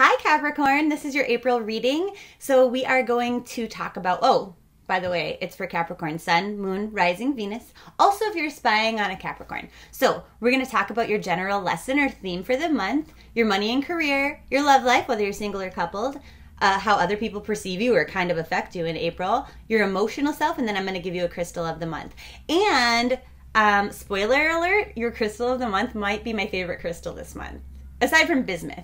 Hi Capricorn, this is your April reading. So we are going to talk about, oh, by the way, it's for Capricorn Sun, Moon, Rising, Venus. Also if you're spying on a Capricorn. So we're gonna talk about your general lesson or theme for the month, your money and career, your love life, whether you're single or coupled, how other people perceive you or kind of affect you in April, your emotional self, and then I'm gonna give you a crystal of the month. And spoiler alert, your crystal of the month might be my favorite crystal this month, aside from bismuth.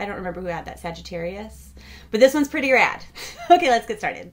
I don't remember who had that, Sagittarius, but this one's pretty rad. Okay, let's get started.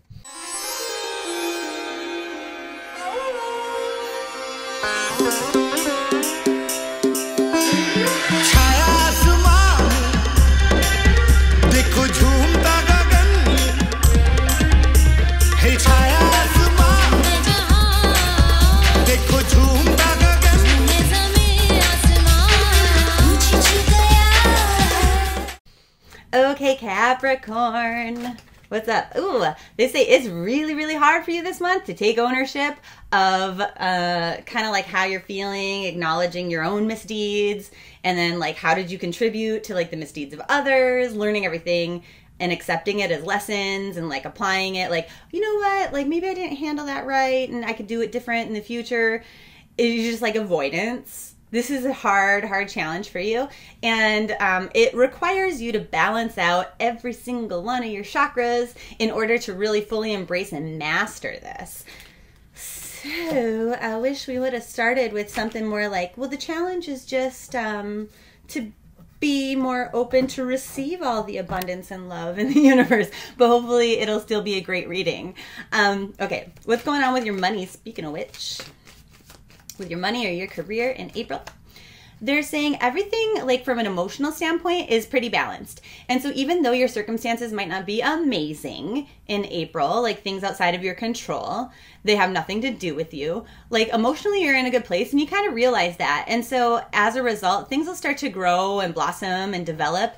Okay, Capricorn, what's up? Ooh, they say it's really, really hard for you this month to take ownership of kind of like how you're feeling, acknowledging your own misdeeds, and then like how did you contribute to like the misdeeds of others, learning everything and accepting it as lessons and like applying it like, you know what, like maybe I didn't handle that right and I could do it different in the future. It's just like avoidance. This is a hard challenge for you, and it requires you to balance out every single one of your chakras in order to really fully embrace and master this. So I wish we would have started with something more like, well, the challenge is just to be more open to receive all the abundance and love in the universe, but hopefully it'll still be a great reading. Okay, what's going on with your money, speaking of which? With your money or your career in April. They're saying everything, like from an emotional standpoint, is pretty balanced. And so even though your circumstances might not be amazing in April, like things outside of your control, they have nothing to do with you. Like emotionally, you're in a good place and you kind of realize that. And so as a result, things will start to grow and blossom and develop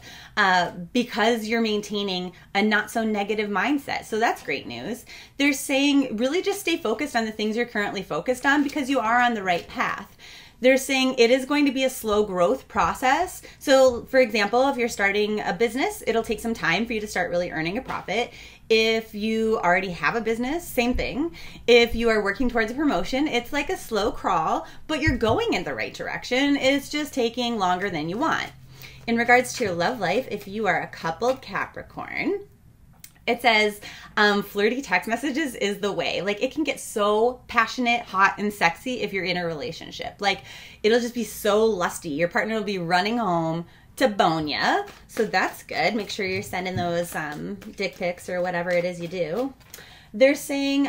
because you're maintaining a not so negative mindset. So that's great news. They're saying really just stay focused on the things you're currently focused on because you are on the right path. They're saying it is going to be a slow growth process. So for example, if you're starting a business, it'll take some time for you to start really earning a profit. If you already have a business, same thing. If you are working towards a promotion, it's like a slow crawl, but you're going in the right direction. It's just taking longer than you want. In regards to your love life, if you are a coupled Capricorn, it says flirty text messages is the way. Like it can get so passionate, hot, and sexy if you're in a relationship. Like it'll just be so lusty. Your partner will be running home to bone ya. So that's good. Make sure you're sending those dick pics or whatever it is you do. They're saying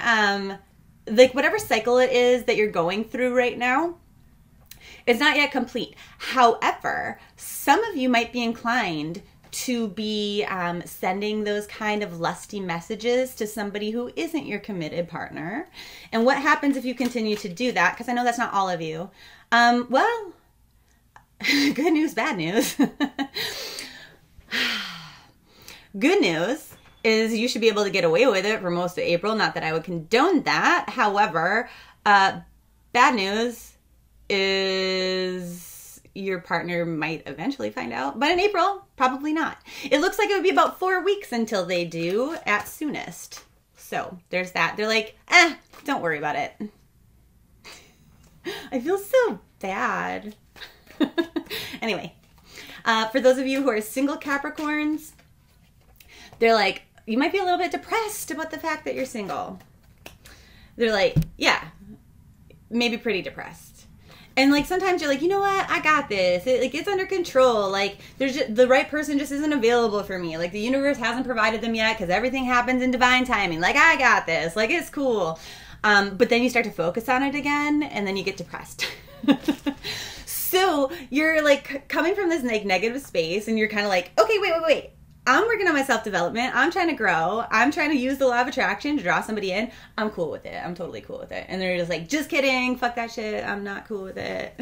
like whatever cycle it is that you're going through right now, it's not yet complete. However, some of you might be inclined to be sending those kind of lusty messages to somebody who isn't your committed partner. And what happens if you continue to do that? Because I know that's not all of you. Well, good news, bad news. Good news is you should be able to get away with it for most of April. Not that I would condone that. However, bad news is your partner might eventually find out, but in April, probably not. It looks like it would be about 4 weeks until they do at soonest. So there's that. They're like, eh, don't worry about it. I feel so bad. Anyway, for those of you who are single Capricorns, they're like, you might be a little bit depressed about the fact that you're single. They're like, yeah, maybe pretty depressed. And like sometimes you're like, you know what, I got this. It like it's under control. Like there's just, the right person just isn't available for me. Like the universe hasn't provided them yet because everything happens in divine timing. Like I got this. Like it's cool. But then you start to focus on it again, and then you get depressed. So you're like coming from this like negative space, and you're kind of like, okay, wait. I'm working on my self-development. I'm trying to grow. I'm trying to use the law of attraction to draw somebody in. I'm cool with it. I'm totally cool with it. And they're just like, just kidding. Fuck that shit. I'm not cool with it.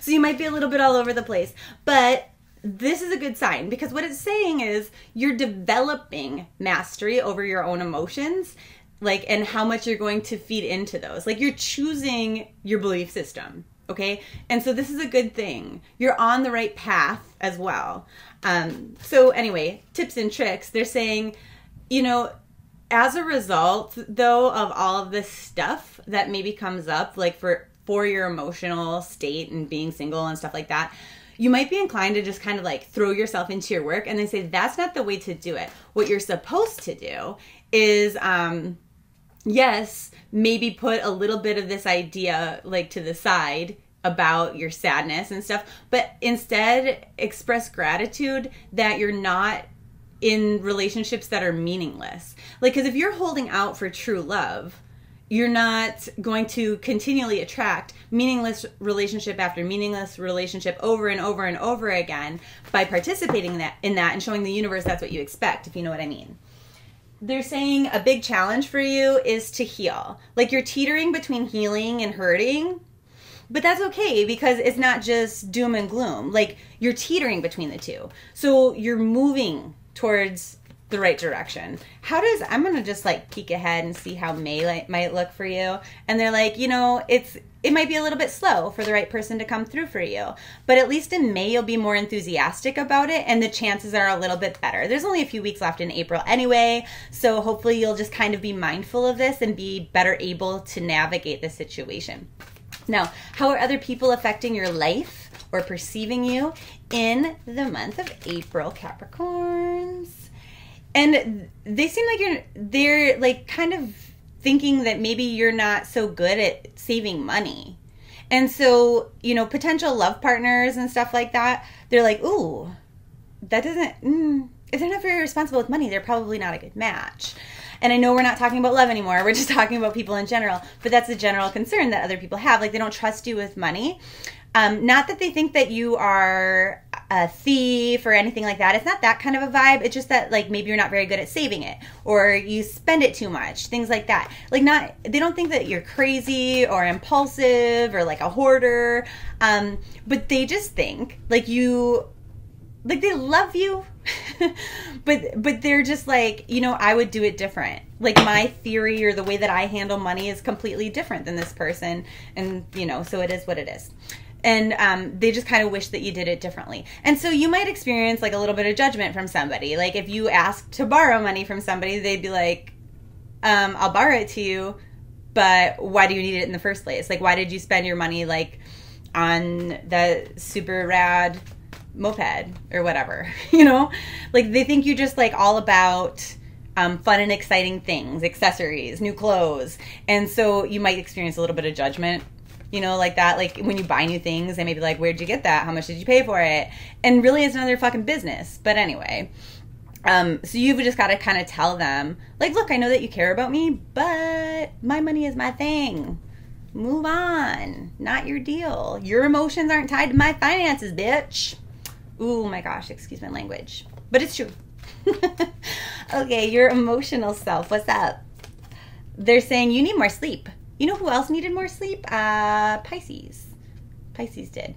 So you might be a little bit all over the place, but this is a good sign because what it's saying is you're developing mastery over your own emotions, like, and how much you're going to feed into those. Like you're choosing your belief system. okay? And so this is a good thing. You're on the right path as well. So anyway, tips and tricks. They're saying, you know, as a result, though, of all of this stuff that maybe comes up, like for your emotional state and being single and stuff like that, you might be inclined to just kind of like throw yourself into your work, and they say that's not the way to do it. What you're supposed to do is, yes, maybe put a little bit of this idea like to the side about your sadness and stuff, but instead express gratitude that you're not in relationships that are meaningless. Like, because if you're holding out for true love, you're not going to continually attract meaningless relationship after meaningless relationship over and over and over again by participating in that and showing the universe that's what you expect, if you know what I mean. They're saying a big challenge for you is to heal. Like, you're teetering between healing and hurting, but that's okay because it's not just doom and gloom. Like, you're teetering between the two. So you're moving towards the right direction. I'm gonna just like peek ahead and see how May might look for you. And they're like, you know, it might be a little bit slow for the right person to come through for you, but at least in May you'll be more enthusiastic about it, and the chances are a little bit better. There's only a few weeks left in April anyway, so hopefully you'll just kind of be mindful of this and be better able to navigate the situation. Now, how are other people affecting your life or perceiving you in the month of April, Capricorns? And they seem like they're like kind of thinking that maybe you're not so good at saving money. And so, you know, potential love partners and stuff like that, they're like, ooh, if they're not very responsible with money, they're probably not a good match. And I know we're not talking about love anymore. We're just talking about people in general. But that's a general concern that other people have. Like, they don't trust you with money. Not that they think that you are a thief or anything like that. It's not that kind of a vibe. It's just that, like, maybe you're not very good at saving it, or you spend it too much, things like that. Like, they don't think that you're crazy or impulsive or like a hoarder. But they just think like they love you, but they're just like, you know, I would do it different. Like, my theory or the way that I handle money is completely different than this person. And, you know, so it is what it is. And they just kind of wish that you did it differently. And so you might experience like a little bit of judgment from somebody. Like, if you asked to borrow money from somebody, they'd be like, I'll borrow it to you, but why do you need it in the first place? Like, why did you spend your money like on the super rad moped or whatever, you know? Like, they think you just like all about fun and exciting things, accessories, new clothes. And so you might experience a little bit of judgment, you know, like that. Like, when you buy new things, they may be like, where'd you get that? How much did you pay for it? And really, it's none of their fucking business. But anyway, so you've just got to kind of tell them, like, look, I know that you care about me, but my money is my thing. Move on. Not your deal. Your emotions aren't tied to my finances, bitch. Ooh, my gosh, excuse my language. But it's true. Okay, your emotional self, what's up? They're saying you need more sleep. You know who else needed more sleep? Pisces. Pisces did.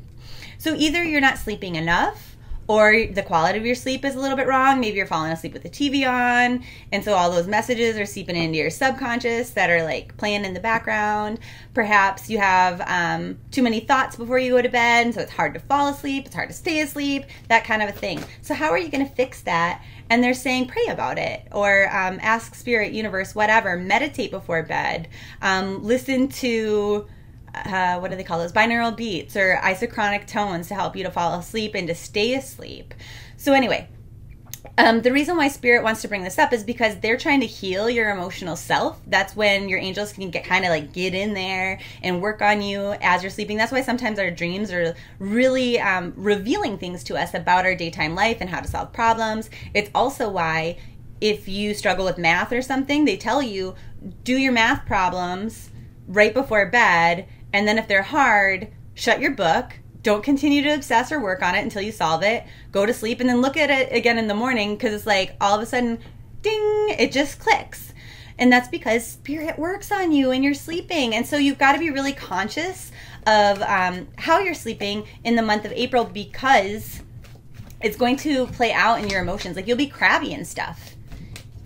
So either you're not sleeping enough, or the quality of your sleep is a little bit wrong. Maybe you're falling asleep with the TV on, and so all those messages are seeping into your subconscious that are like playing in the background. Perhaps you have too many thoughts before you go to bed, and so it's hard to fall asleep, it's hard to stay asleep, that kind of a thing. So how are you going to fix that? And they're saying pray about it, or ask spirit, universe, whatever, meditate before bed, listen to what do they call those? Binaural beats or isochronic tones to help you to fall asleep and to stay asleep. So anyway, the reason why spirit wants to bring this up is because they're trying to heal your emotional self. That's when your angels can get kind of like get in there and work on you as you're sleeping. That's why sometimes our dreams are really revealing things to us about our daytime life and how to solve problems. It's also why if you struggle with math or something, they tell you do your math problems right before bed. And then if they're hard, shut your book. Don't continue to obsess or work on it until you solve it. Go to sleep and then look at it again in the morning, because it's like all of a sudden, ding, it just clicks. And that's because spirit works on you and you're sleeping. And so you've got to be really conscious of how you're sleeping in the month of April, because it's going to play out in your emotions. Like, you'll be crabby and stuff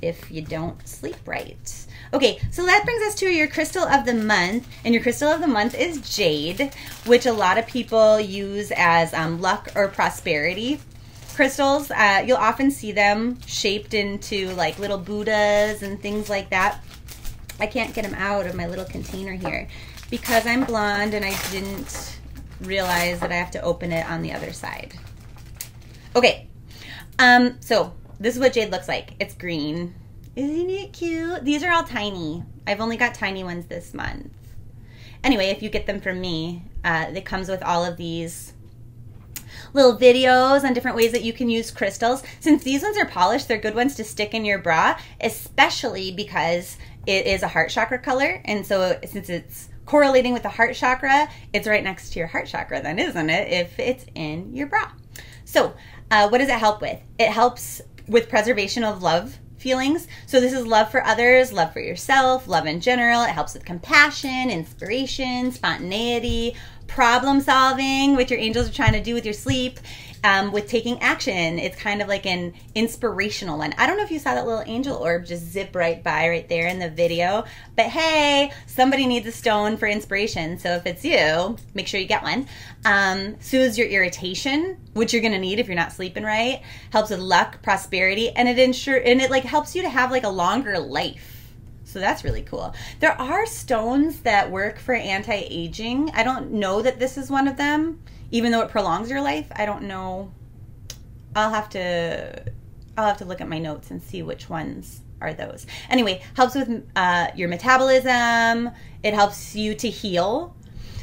if you don't sleep right. Okay, so that brings us to your crystal of the month, and your crystal of the month is jade, which a lot of people use as luck or prosperity crystals. You'll often see them shaped into like little Buddhas and things like that. I can't get them out of my little container here because I'm blonde and I didn't realize that I have to open it on the other side. Okay, so this is what jade looks like. It's green. Isn't it cute? These are all tiny. I've only got tiny ones this month. Anyway, if you get them from me, it comes with all of these little videos on different ways that you can use crystals. Since these ones are polished, they're good ones to stick in your bra, especially because it is a heart chakra color. And so since it's correlating with the heart chakra, it's right next to your heart chakra then, isn't it? If it's in your bra. So what does it help with? It helps with preservation of love feelings. So this is love for others, love for yourself, love in general. It helps with compassion, inspiration, spontaneity, problem solving, what your angels are trying to do with your sleep, with taking action. It's kind of like an inspirational one. I don't know if you saw that little angel orb just zip right by right there in the video, but hey, somebody needs a stone for inspiration. So if it's you, make sure you get one. Soothes your irritation, which you're gonna need if you're not sleeping right. Helps with luck, prosperity, and it like helps you to have like a longer life. So that's really cool. There are stones that work for anti-aging. I don't know that this is one of them, even though it prolongs your life. I don't know. I'll have to look at my notes and see which ones are those. Anyway, helps with your metabolism. It helps you to heal.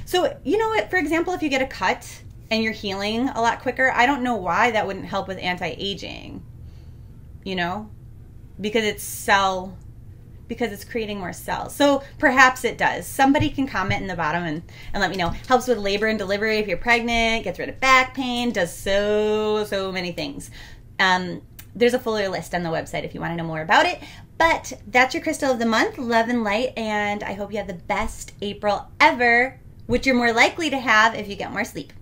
So, you know what, for example, if you get a cut and you're healing a lot quicker, I don't know why that wouldn't help with anti-aging, you know, because it's creating more cells. So perhaps it does. Somebody can comment in the bottom and let me know. Helps with labor and delivery if you're pregnant, gets rid of back pain, does so many things. There's a fuller list on the website if you want to know more about it. But that's your crystal of the month, love and light, and I hope you have the best April ever, which you're more likely to have if you get more sleep.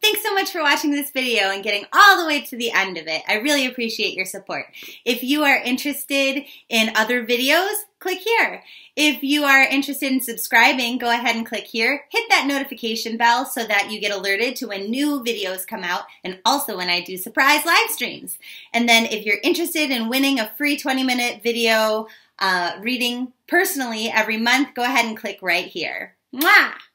Thanks so much for watching this video and getting all the way to the end of it. I really appreciate your support. If you are interested in other videos, click here. If you are interested in subscribing, go ahead and click here. Hit that notification bell so that you get alerted to when new videos come out and also when I do surprise live streams. And then if you're interested in winning a free 20-minute video reading personally every month, go ahead and click right here. Mwah!